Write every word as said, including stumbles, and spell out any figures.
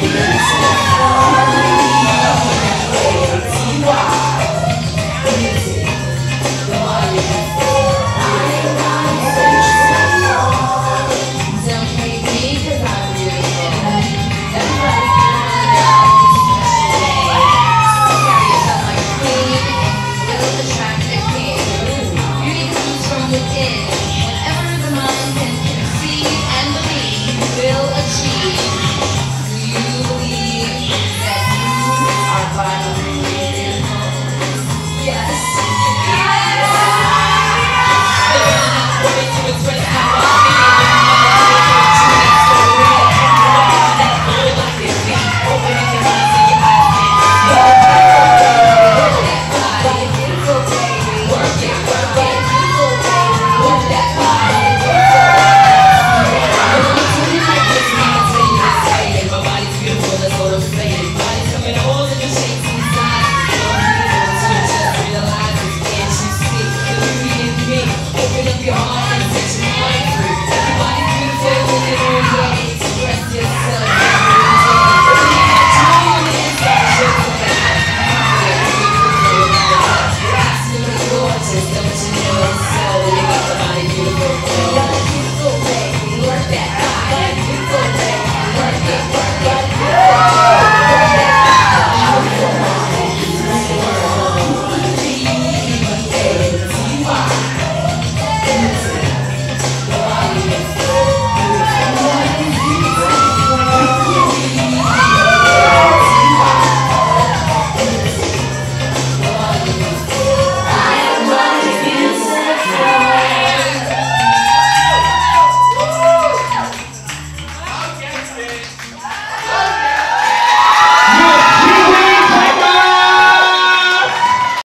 Yeah.